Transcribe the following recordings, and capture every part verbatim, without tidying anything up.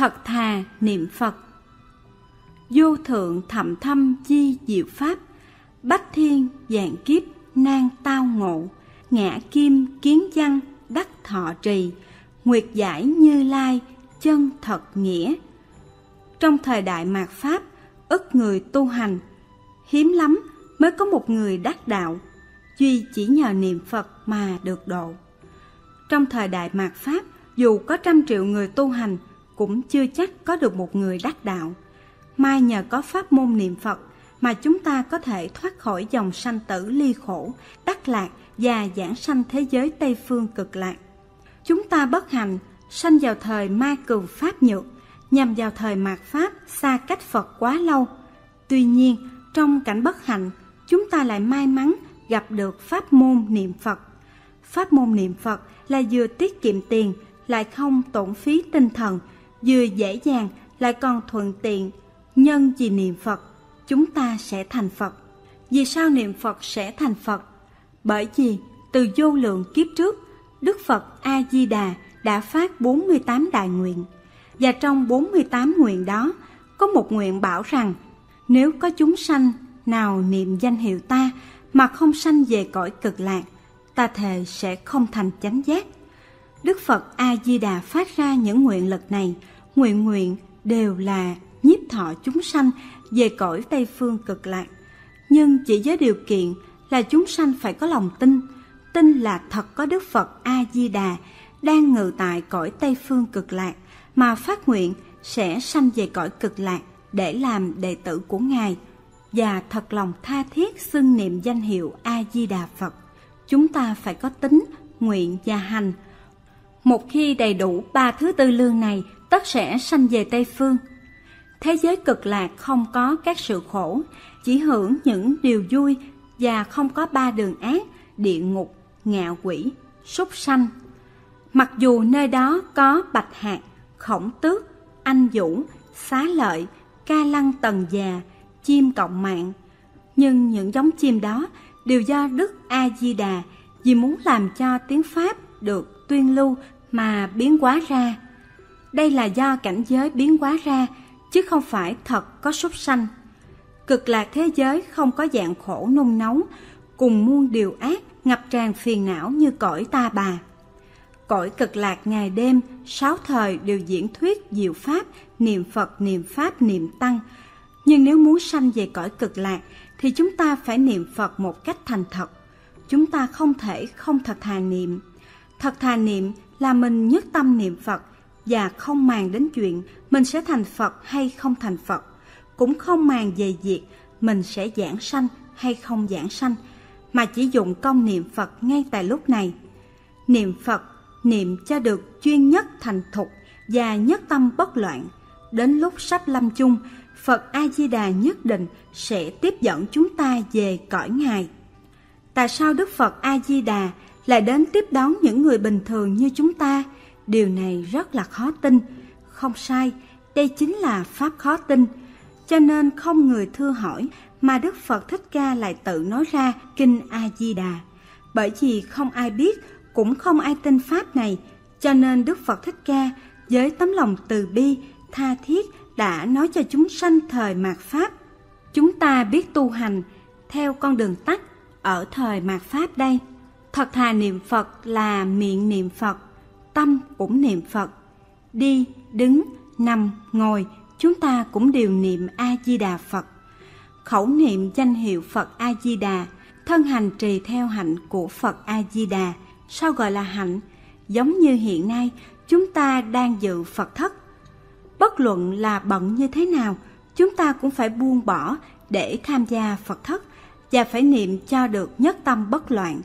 thật thà niệm Phật. Vô thượng thậm thâm chi diệu pháp, bách thiên vạn kiếp nan tao ngộ, ngã kim kiến văn đắc thọ trì, nguyệt giải Như Lai chân thật nghĩa. Trong thời đại mạt pháp, ít người tu hành, hiếm lắm mới có một người đắc đạo, duy chỉ nhờ niệm Phật mà được độ. Trong thời đại mạt pháp, dù có trăm triệu người tu hành cũng chưa chắc có được một người đắc đạo. Mai nhờ có pháp môn niệm Phật mà chúng ta có thể thoát khỏi dòng sanh tử ly khổ, đắc lạc và giảng sanh thế giới Tây Phương Cực Lạc. Chúng ta bất hạnh sanh vào thời ma cừu pháp nhược, nhằm vào thời mạt pháp xa cách Phật quá lâu. Tuy nhiên, trong cảnh bất hạnh, chúng ta lại may mắn gặp được pháp môn niệm Phật. Pháp môn niệm Phật là vừa tiết kiệm tiền, lại không tổn phí tinh thần, vừa dễ dàng, lại còn thuận tiện. Nhân vì niệm Phật, chúng ta sẽ thành Phật. Vì sao niệm Phật sẽ thành Phật? Bởi vì từ vô lượng kiếp trước, Đức Phật A-di-đà đã phát bốn mươi tám đại nguyện. Và trong bốn mươi tám nguyện đó, có một nguyện bảo rằng, nếu có chúng sanh nào niệm danh hiệu ta mà không sanh về cõi Cực Lạc, ta thề sẽ không thành chánh giác. Đức Phật A-di-đà phát ra những nguyện lực này, nguyện nguyện đều là nhiếp thọ chúng sanh về cõi Tây Phương Cực Lạc. Nhưng chỉ với điều kiện là chúng sanh phải có lòng tin, tin là thật có Đức Phật A-di-đà đang ngự tại cõi Tây Phương Cực Lạc mà phát nguyện sẽ sanh về cõi Cực Lạc để làm đệ tử của Ngài, và thật lòng tha thiết xưng niệm danh hiệu A-di-đà Phật. Chúng ta phải có tín, nguyện và hành. Một khi đầy đủ ba thứ tư lương này, tất sẽ sanh về Tây Phương. Thế giới Cực Lạc không có các sự khổ, chỉ hưởng những điều vui và không có ba đường ác, địa ngục, ngạ quỷ, súc sanh. Mặc dù nơi đó có bạch hạc, khổng tước, anh vũ, xá lợi, ca lăng tần già, chim cộng mạng, nhưng những giống chim đó đều do Đức A-di-đà vì muốn làm cho tiếng Pháp được tuyên lưu mà biến hóa ra. Đây là do cảnh giới biến hóa ra, chứ không phải thật có súc sanh. Cực lạc thế giới không có dạng khổ nung nấu, cùng muôn điều ác ngập tràn phiền não như cõi Ta Bà. Cõi Cực Lạc ngày đêm, sáu thời đều diễn thuyết diệu pháp, niệm Phật, niệm Pháp, niệm Tăng. Nhưng nếu muốn sanh về cõi Cực Lạc, thì chúng ta phải niệm Phật một cách thành thật. Chúng ta không thể không thật thà niệm. Thật thà niệm là mình nhất tâm niệm Phật, và không màng đến chuyện mình sẽ thành Phật hay không thành Phật, cũng không màng về việc mình sẽ giảng sanh hay không giảng sanh, mà chỉ dụng công niệm Phật ngay tại lúc này. Niệm Phật, niệm cho được chuyên nhất thành thục và nhất tâm bất loạn. Đến lúc sắp lâm chung, Phật A-di-đà nhất định sẽ tiếp dẫn chúng ta về cõi Ngài. Tại sao Đức Phật A-di-đà lại đến tiếp đón những người bình thường như chúng ta? Điều này rất là khó tin. Không sai, đây chính là pháp khó tin. Cho nên không người thưa hỏi mà Đức Phật Thích Ca lại tự nói ra Kinh A-di-đà. Bởi vì không ai biết, cũng không ai tin pháp này, cho nên Đức Phật Thích Ca với tấm lòng từ bi, tha thiết đã nói cho chúng sanh thời mạt pháp. Chúng ta biết tu hành theo con đường tắt ở thời mạt pháp đây. Thật thà niệm Phật là miệng niệm Phật, tâm cũng niệm Phật. Đi, đứng, nằm, ngồi, chúng ta cũng đều niệm A-di-đà Phật. Khẩu niệm danh hiệu Phật A-di-đà, thân hành trì theo hạnh của Phật A-di-đà. Sao gọi là hạnh? Giống như hiện nay, chúng ta đang dự Phật thất. Bất luận là bận như thế nào, chúng ta cũng phải buông bỏ để tham gia Phật thất và phải niệm cho được nhất tâm bất loạn.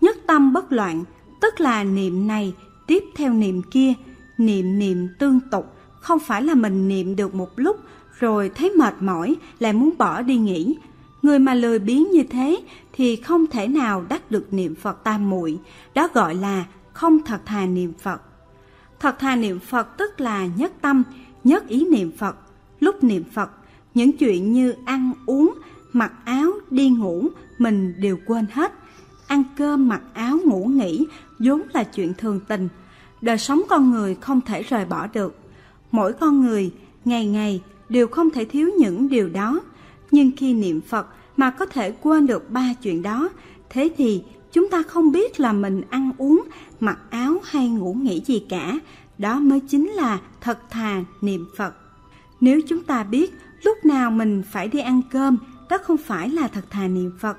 Nhất tâm bất loạn, tức là niệm này tiếp theo niệm kia, niệm niệm tương tục, không phải là mình niệm được một lúc rồi thấy mệt mỏi lại muốn bỏ đi nghỉ. Người mà lười biếng như thế thì không thể nào đắc được niệm Phật tam muội, đó gọi là không thật thà niệm Phật. Thật thà niệm Phật tức là nhất tâm, nhất ý niệm Phật. Lúc niệm Phật, những chuyện như ăn, uống, mặc áo, đi ngủ, mình đều quên hết. Ăn cơm, mặc áo, ngủ nghỉ vốn là chuyện thường tình, đời sống con người không thể rời bỏ được. Mỗi con người, ngày ngày đều không thể thiếu những điều đó. Nhưng khi niệm Phật mà có thể quên được ba chuyện đó, thế thì chúng ta không biết là mình ăn uống, mặc áo hay ngủ nghỉ gì cả. Đó mới chính là thật thà niệm Phật. Nếu chúng ta biết lúc nào mình phải đi ăn cơm, đó không phải là thật thà niệm Phật.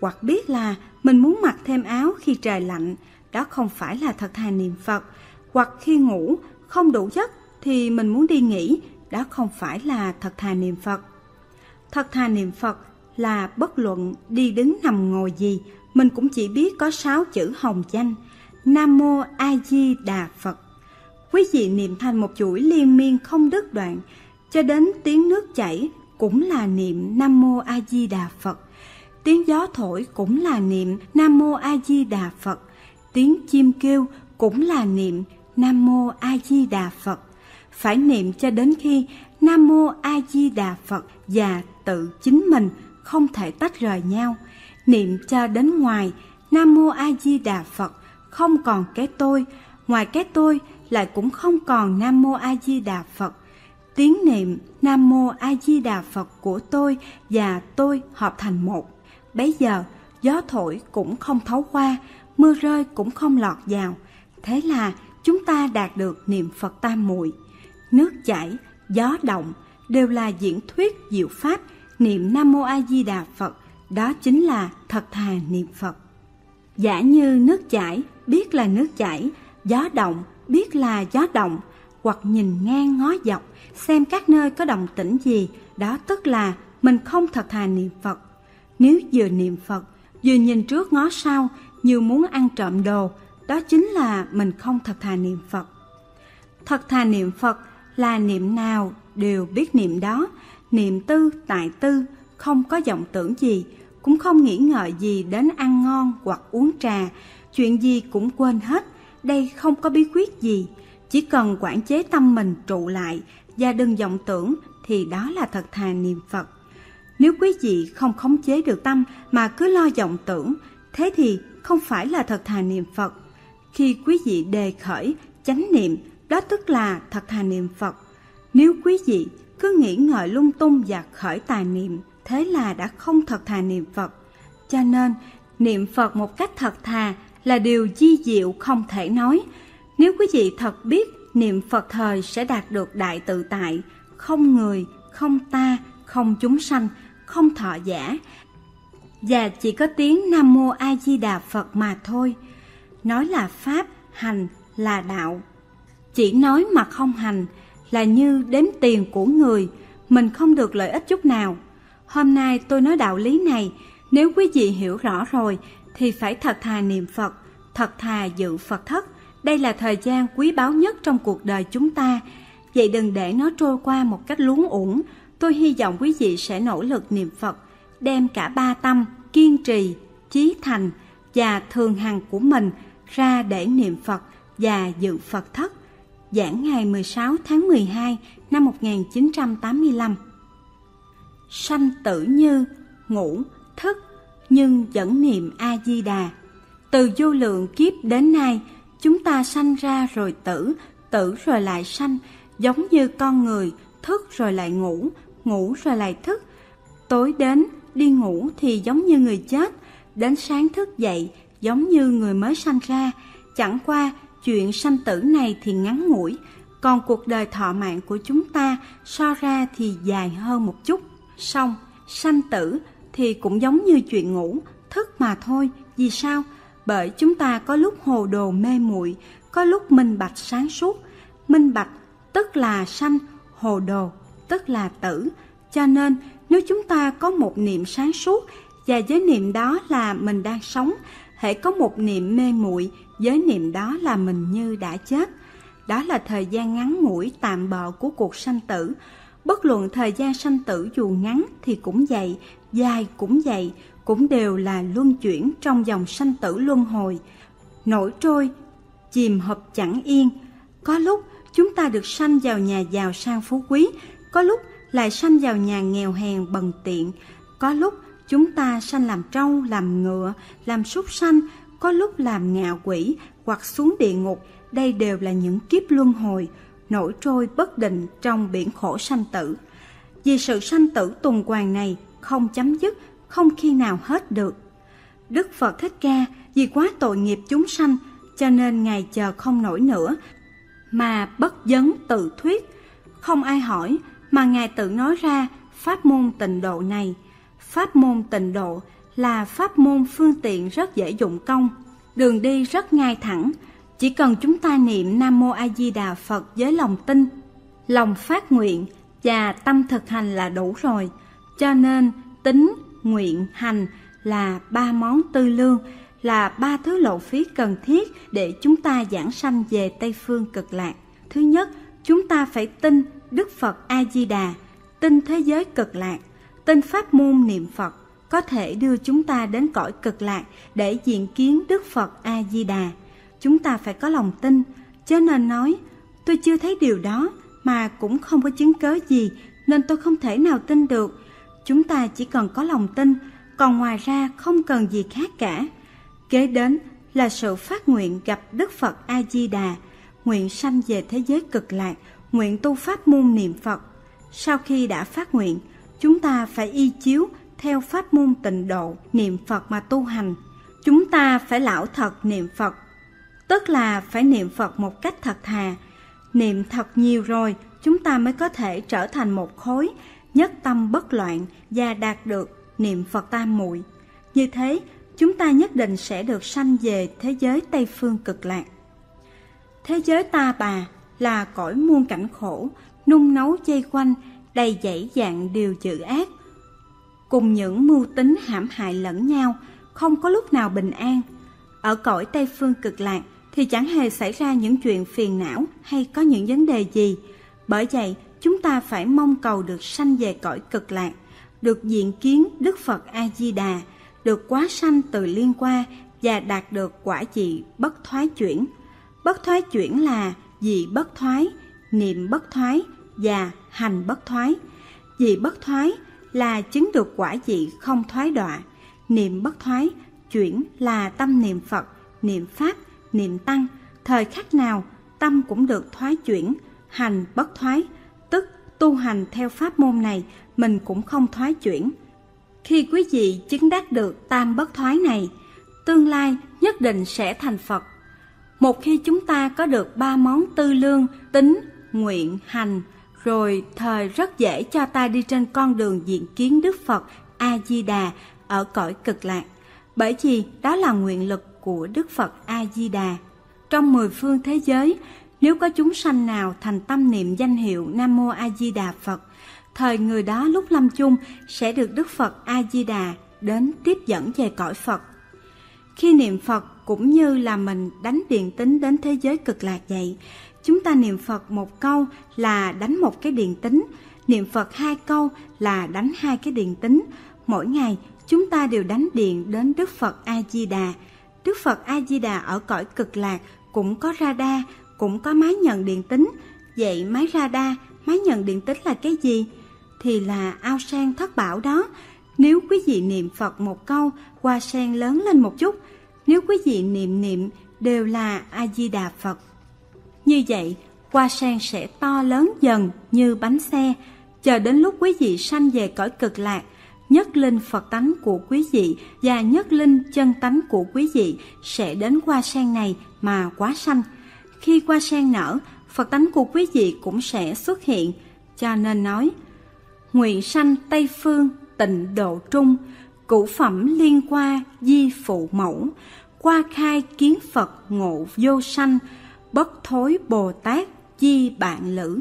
Hoặc biết là mình muốn mặc thêm áo khi trời lạnh, đó không phải là thật thà niệm Phật. Hoặc khi ngủ không đủ giấc thì mình muốn đi nghỉ, đó không phải là thật thà niệm Phật. Thật thà niệm Phật là bất luận đi đứng nằm ngồi gì, mình cũng chỉ biết có sáu chữ hồng danh: Nam Mô A Di Đà Phật. Quý vị niệm thành một chuỗi liên miên không đứt đoạn, cho đến tiếng nước chảy cũng là niệm Nam Mô A Di Đà Phật. Tiếng gió thổi cũng là niệm Nam Mô A Di Đà Phật. Tiếng chim kêu cũng là niệm Nam Mô A Di Đà Phật. Phải niệm cho đến khi Nam Mô A Di Đà Phật và tự chính mình không thể tách rời nhau. Niệm cho đến ngoài Nam Mô A Di Đà Phật không còn cái tôi, ngoài cái tôi lại cũng không còn Nam Mô A Di Đà Phật. Tiếng niệm Nam Mô A Di Đà Phật của tôi và tôi hợp thành một. Bấy giờ gió thổi cũng không thấu qua, mưa rơi cũng không lọt vào. Thế là chúng ta đạt được niệm Phật tam muội. Nước chảy, gió động đều là diễn thuyết diệu pháp. Niệm Nam Mô A Di Đà Phật, đó chính là thật thà niệm Phật. Giả như nước chảy biết là nước chảy, gió động biết là gió động, hoặc nhìn ngang ngó dọc xem các nơi có động tĩnh gì, đó tức là mình không thật thà niệm Phật. Nếu vừa niệm Phật vừa nhìn trước ngó sau như muốn ăn trộm đồ, đó chính là mình không thật thà niệm Phật. Thật thà niệm Phật là niệm nào đều biết niệm đó, niệm tư tại tư, không có vọng tưởng gì, cũng không nghĩ ngợi gì đến ăn ngon hoặc uống trà, chuyện gì cũng quên hết. Đây không có bí quyết gì, chỉ cần quản chế tâm mình trụ lại và đừng vọng tưởng thì đó là thật thà niệm Phật. Nếu quý vị không khống chế được tâm mà cứ lo vọng tưởng, thế thì không phải là thật thà niệm Phật. Khi quý vị đề khởi, chánh niệm, đó tức là thật thà niệm Phật. Nếu quý vị cứ nghĩ ngợi lung tung và khởi tà niệm, thế là đã không thật thà niệm Phật. Cho nên, niệm Phật một cách thật thà là điều di diệu không thể nói. Nếu quý vị thật biết niệm Phật thời sẽ đạt được đại tự tại, không người, không ta, không chúng sanh, không thọ giả, và chỉ có tiếng Nam Mô A Di Đà Phật mà thôi. Nói là pháp, hành là đạo. Chỉ nói mà không hành là như đếm tiền của người, mình không được lợi ích chút nào. Hôm nay tôi nói đạo lý này, nếu quý vị hiểu rõ rồi thì phải thật thà niệm Phật, thật thà dự Phật thất. Đây là thời gian quý báu nhất trong cuộc đời chúng ta, vậy đừng để nó trôi qua một cách luống uổng. Tôi hy vọng quý vị sẽ nỗ lực niệm Phật, đem cả ba tâm kiên trì, chí thành và thường hằng của mình ra để niệm Phật và dự Phật thất. Giảng ngày mười sáu tháng mười hai năm một nghìn chín trăm tám mươi lăm. Sanh tử như, ngủ, thức, nhưng vẫn niệm A-di-đà. Từ vô lượng kiếp đến nay, chúng ta sanh ra rồi tử, tử rồi lại sanh, giống như con người, thức rồi lại ngủ, ngủ rồi lại thức. Tối đến, đi ngủ thì giống như người chết, đến sáng thức dậy, giống như người mới sanh ra. Chẳng qua, chuyện sanh tử này thì ngắn ngủi, còn cuộc đời thọ mạng của chúng ta so ra thì dài hơn một chút. Song, sanh tử thì cũng giống như chuyện ngủ, thức mà thôi. Vì sao? Bởi chúng ta có lúc hồ đồ mê muội, có lúc minh bạch sáng suốt. Minh bạch tức là sanh, hồ đồ tức là tử. Cho nên, nếu chúng ta có một niệm sáng suốt và với niệm đó là mình đang sống, hễ có một niệm mê muội, với niệm đó là mình như đã chết. Đó là thời gian ngắn ngủi tạm bợ của cuộc sanh tử. Bất luận thời gian sanh tử dù ngắn thì cũng vậy, dài cũng vậy, cũng đều là luân chuyển trong dòng sanh tử luân hồi, nổi trôi, chìm hợp chẳng yên. Có lúc chúng ta được sanh vào nhà giàu sang phú quý, có lúc lại sanh vào nhà nghèo hèn bần tiện, có lúc chúng ta sanh làm trâu, làm ngựa, làm súc sanh, có lúc làm ngạ quỷ hoặc xuống địa ngục. Đây đều là những kiếp luân hồi. nổi trôi bất định trong biển khổ sanh tử. Vì sự sanh tử tuần hoàn này không chấm dứt, không khi nào hết được. Đức Phật Thích Ca vì quá tội nghiệp chúng sanh, cho nên Ngài chờ không nổi nữa, mà bất vấn tự thuyết. Không ai hỏi, mà Ngài tự nói ra pháp môn tịnh độ này. Pháp môn tịnh độ là pháp môn phương tiện rất dễ dụng công, đường đi rất ngay thẳng. Chỉ cần chúng ta niệm Nam Mô A Di Đà Phật với lòng tin, lòng phát nguyện và tâm thực hành là đủ rồi. Cho nên tín, nguyện, hành là ba món tư lương, là ba thứ lộ phí cần thiết để chúng ta giảng sanh về Tây Phương Cực Lạc. Thứ nhất, chúng ta phải tin Đức Phật A Di Đà, tin thế giới Cực Lạc, tin pháp môn niệm Phật có thể đưa chúng ta đến cõi Cực Lạc để diện kiến Đức Phật A Di Đà. Chúng ta phải có lòng tin, chớ nên nói tôi chưa thấy điều đó mà cũng không có chứng cớ gì nên tôi không thể nào tin được. Chúng ta chỉ cần có lòng tin, còn ngoài ra không cần gì khác cả. Kế đến là sự phát nguyện gặp Đức Phật A Di Đà, nguyện sanh về thế giới Cực Lạc, nguyện tu pháp môn niệm Phật. Sau khi đã phát nguyện, chúng ta phải y chiếu theo pháp môn tịnh độ niệm Phật mà tu hành. Chúng ta phải lão thật niệm Phật, tức là phải niệm Phật một cách thật thà. Niệm thật nhiều rồi, chúng ta mới có thể trở thành một khối, nhất tâm bất loạn và đạt được niệm Phật tam muội. Như thế, chúng ta nhất định sẽ được sanh về thế giới Tây Phương Cực Lạc. Thế giới Ta Bà là cõi muôn cảnh khổ, nung nấu dây quanh, đầy dẫy dạng điều dữ ác, cùng những mưu tính hãm hại lẫn nhau, không có lúc nào bình an. Ở cõi Tây Phương Cực Lạc thì chẳng hề xảy ra những chuyện phiền não hay có những vấn đề gì. Bởi vậy, chúng ta phải mong cầu được sanh về cõi Cực Lạc, được diện kiến Đức Phật A-di-đà, được quá sanh từ liên qua và đạt được quả vị bất thoái chuyển. Bất thoái chuyển là vị bất thoái, niệm bất thoái và hành bất thoái. Vị bất thoái là chứng được quả vị không thoái đọa. Niệm bất thoái chuyển là tâm niệm Phật, niệm Pháp, niệm Tăng, thời khắc nào tâm cũng được thoái chuyển. Hành bất thoái tức tu hành theo pháp môn này mình cũng không thoái chuyển. Khi quý vị chứng đắc được tam bất thoái này, tương lai nhất định sẽ thành Phật. Một khi chúng ta có được ba món tư lương tín, nguyện, hành, rồi thời rất dễ cho ta đi trên con đường diện kiến Đức Phật A-di-đà ở cõi Cực Lạc. Bởi vì đó là nguyện lực của Đức Phật A-di-đà. Trong mười phương thế giới, nếu có chúng sanh nào thành tâm niệm danh hiệu Nam Mô A-di-đà Phật, thời người đó lúc lâm chung sẽ được Đức Phật A-di-đà đến tiếp dẫn về cõi Phật. Khi niệm Phật cũng như là mình đánh điện tính đến thế giới Cực Lạc vậy. Chúng ta niệm Phật một câu là đánh một cái điện tính, niệm Phật hai câu là đánh hai cái điện tính. Mỗi ngày chúng ta đều đánh điện đến Đức Phật A-di-đà. Đức Phật A-di-đà ở cõi Cực Lạc cũng có radar, cũng có máy nhận điện tính. Vậy máy radar, máy nhận điện tính là cái gì? Thì là ao sen thất bảo đó. Nếu quý vị niệm Phật một câu, hoa sen lớn lên một chút. Nếu quý vị niệm niệm đều là A-di-đà Phật, như vậy hoa sen sẽ to lớn dần như bánh xe. Chờ đến lúc quý vị sanh về cõi Cực Lạc, nhất linh Phật tánh của quý vị và nhất linh chân tánh của quý vị sẽ đến hoa sen này mà quá sanh. Khi hoa sen nở, Phật tánh của quý vị cũng sẽ xuất hiện. Cho nên nói, nguyện sanh Tây Phương tịnh độ trung, cửu phẩm liên qua di phụ mẫu, qua khai kiến Phật ngộ vô sanh, bất thối Bồ Tát di bạn lữ.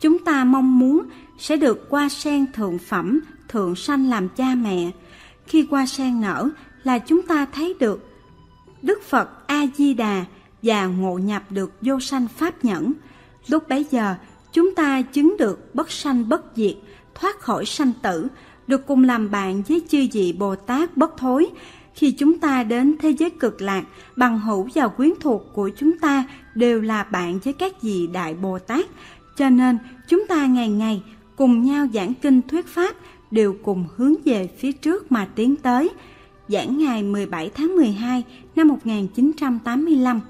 Chúng ta mong muốn sẽ được hoa sen thượng phẩm, thượng sanh làm cha mẹ. Khi hoa sen nở là chúng ta thấy được Đức Phật A-di-đà và ngộ nhập được vô sanh pháp nhẫn. Lúc bấy giờ chúng ta chứng được bất sanh bất diệt, thoát khỏi sanh tử, được cùng làm bạn với chư vị Bồ Tát bất thối. Khi chúng ta đến thế giới Cực Lạc, bằng hữu và quyến thuộc của chúng ta đều là bạn với các vị Đại Bồ Tát. Cho nên chúng ta ngày ngày cùng nhau giảng kinh thuyết pháp, đều cùng hướng về phía trước mà tiến tới. Giảng ngày mười bảy tháng mười hai năm một nghìn chín trăm tám mươi lăm.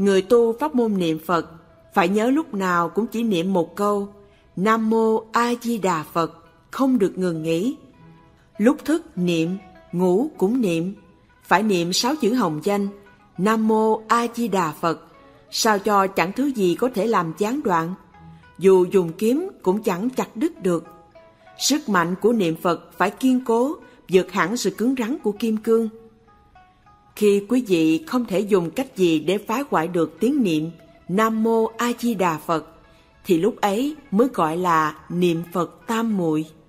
Người tu pháp môn niệm Phật phải nhớ lúc nào cũng chỉ niệm một câu Nam Mô A Di Đà Phật, không được ngừng nghỉ. Lúc thức niệm, ngủ cũng niệm. Phải niệm sáu chữ hồng danh Nam Mô A Di Đà Phật, sao cho chẳng thứ gì có thể làm gián đoạn. Dù dùng kiếm cũng chẳng chặt đứt được. Sức mạnh của niệm Phật phải kiên cố, vượt hẳn sự cứng rắn của kim cương. Khi quý vị không thể dùng cách gì để phá hoại được tiếng niệm Nam Mô A Di Đà Phật, thì lúc ấy mới gọi là niệm Phật tam muội.